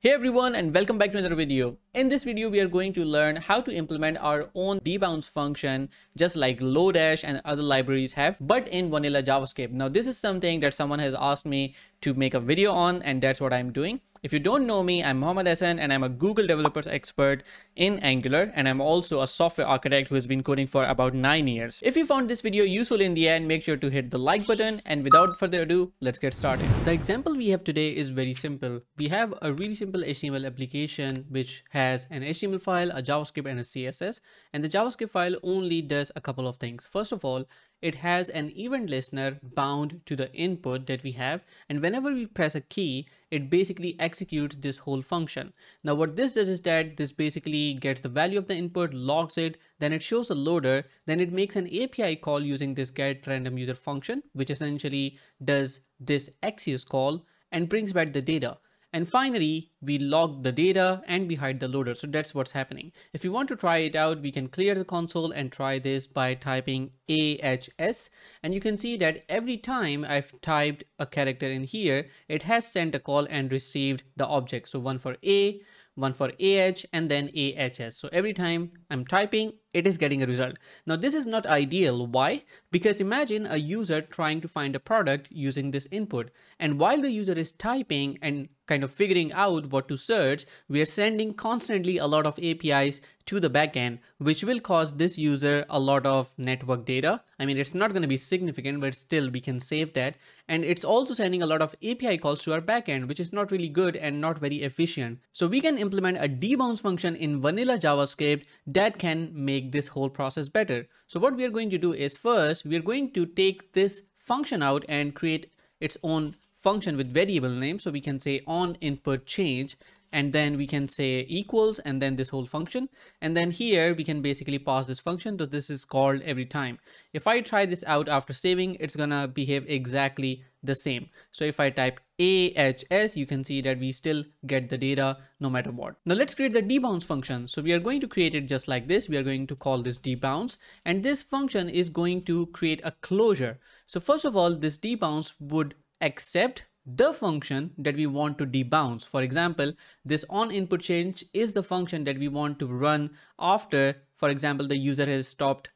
Hey everyone, and welcome back to another video. In this video, we are going to learn how to implement our own debounce function, just like Lodash and other libraries have, but in vanilla JavaScript. Now, this is something that someone has asked me to make a video on, and that's what I'm doing. If you don't know me, I'm Mohammed Ahsan, and I'm a Google developers expert in Angular, and I'm also a software architect who has been coding for about 9 years. If you found this video useful in the end, make sure to hit the like button, and without further ado, let's get started. The example we have today is very simple. We have a really simple HTML application which has an HTML file, a JavaScript, and a CSS, and the JavaScript file only does a couple of things. First of all, it has an event listener bound to the input that we have, and whenever we press a key, it basically executes this whole function. Now what this does is that this basically gets the value of the input, logs it, then it shows a loader, then it makes an API call using this getRandomUser function, which essentially does this Axios call and brings back the data. And finally, we log the data and we hide the loader. So that's what's happening. If you want to try it out, we can clear the console and try this by typing ahs. And you can see that every time I've typed a character in here, it has sent a call and received the object. So one for a, one for AH, and then AHS. So every time I'm typing, it is getting a result. Now this is not ideal. Why? Because imagine a user trying to find a product using this input. And while the user is typing and kind of figuring out what to search, we are sending constantly a lot of APIs to the backend, which will cause this user a lot of network data. I mean, it's not going to be significant, but still we can save that. And it's also sending a lot of API calls to our backend, which is not really good and not very efficient. So we can implement a debounce function in vanilla JavaScript that can make this whole process better. So what we are going to do is, first, we are going to take this function out and create its own function with variable name. So we can say on input change, and then we can say equals, and then this whole function. And then here we can basically pass this function that this is called every time. If I try this out after saving, it's gonna behave exactly the same. So if I type AHS, you can see that we still get the data no matter what. Now let's create the debounce function. So we are going to create it just like this. We are going to call this debounce, and this function is going to create a closure. So first of all, this debounce would accept the function that we want to debounce. For example, this on input change is the function that we want to run after, for example, the user has stopped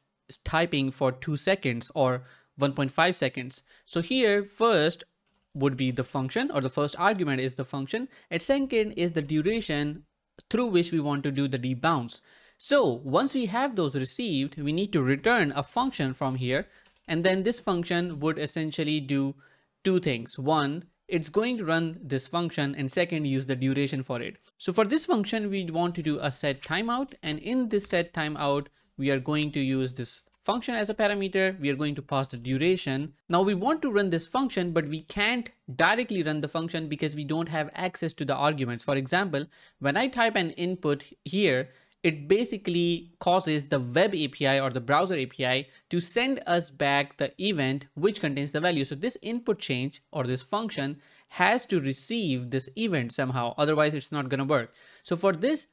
typing for 2 seconds or 1.5 seconds. So here first would be the function, or the first argument is the function, and second is the duration through which we want to do the debounce. So once we have those received, we need to return a function from here, and then this function would essentially do two things. One, it's going to run this function, and second, use the duration for it. So for this function, we want to do a set timeout, and in this set timeout, we are going to use this function as a parameter. We are going to pass the duration. Now we want to run this function, but we can't directly run the function because we don't have access to the arguments. For example, when I type an input here, it basically causes the web API or the browser API to send us back the event which contains the value. So this input change or this function has to receive this event somehow. Otherwise, it's not going to work. So for this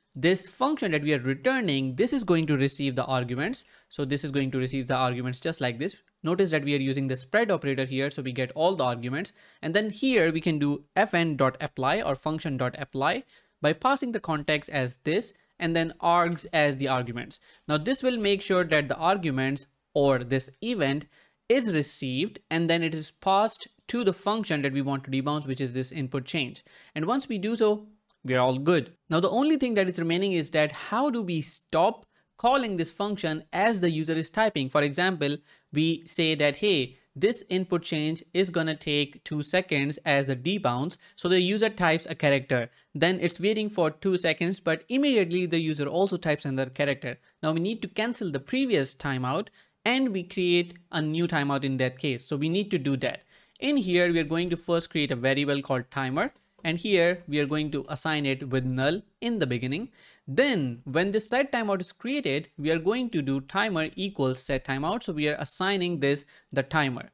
function that we are returning, this is going to receive the arguments. So this is going to receive the arguments just like this. Notice that we are using the spread operator here, so we get all the arguments. And then here we can do fn.apply or function.apply by passing the context as this, and then args as the arguments. Now this will make sure that the arguments or this event is received, and then it is passed to the function that we want to debounce, which is this input change. And once we do so, we're all good. Now the only thing that is remaining is that how do we stop calling this function as the user is typing? For example, we say that, hey, this input change is going to take 2 seconds as the debounce. So the user types a character, then it's waiting for 2 seconds, but immediately the user also types another character. Now we need to cancel the previous timeout, and we create a new timeout in that case. So we need to do that. In here, we are going to first create a variable called timer, and here we are going to assign it with null in the beginning. Then when this set timeout is created, we are going to do timer equals set timeout. So we are assigning this the timer.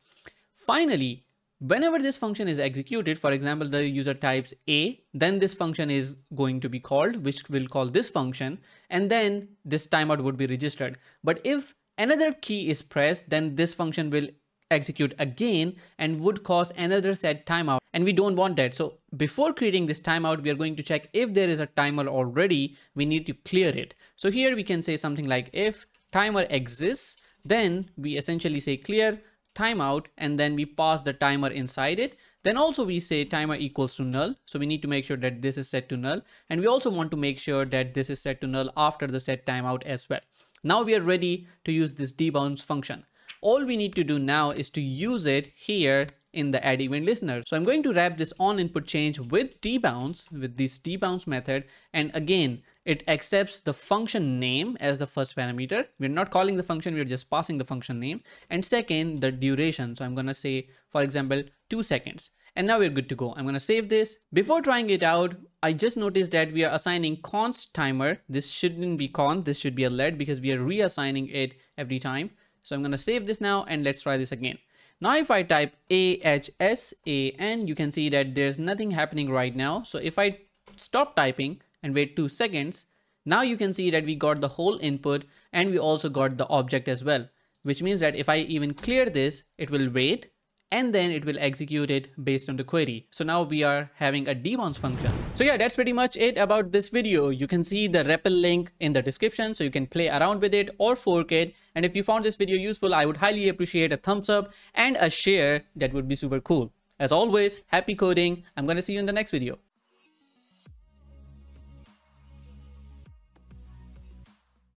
Finally, whenever this function is executed, for example, the user types A, then this function is going to be called, which will call this function, and then this timeout would be registered. But if another key is pressed, then this function will execute again and would cause another set timeout, and we don't want that. So before creating this timeout, we are going to check if there is a timer already. We need to clear it. So here we can say something like if timer exists, then we essentially say clear timeout, and then we pass the timer inside it. Then also we say timer equals to null. So we need to make sure that this is set to null, and we also want to make sure that this is set to null after the set timeout as well. Now we are ready to use this debounce function. All we need to do now is to use it here in the add event listener. So I'm going to wrap this on input change with debounce, with this debounce method. And again, it accepts the function name as the first parameter. We're not calling the function, we're just passing the function name. And second, the duration. So I'm going to say, for example, 2 seconds. And now we're good to go. I'm going to save this. Before trying it out, I just noticed that we are assigning const timer. This shouldn't be const, this should be a led, because we are reassigning it every time. So I'm going to save this now and let's try this again. Now if I type AHSAN, you can see that there's nothing happening right now. So if I stop typing and wait 2 seconds, now you can see that we got the whole input and we also got the object as well, which means that if I even clear this, it will wait and then it will execute it based on the query. So now we are having a debounce function. So yeah, that's pretty much it about this video. You can see the REPL link in the description, so you can play around with it or fork it. And if you found this video useful, I would highly appreciate a thumbs up and a share. That would be super cool. As always, happy coding. I'm going to see you in the next video.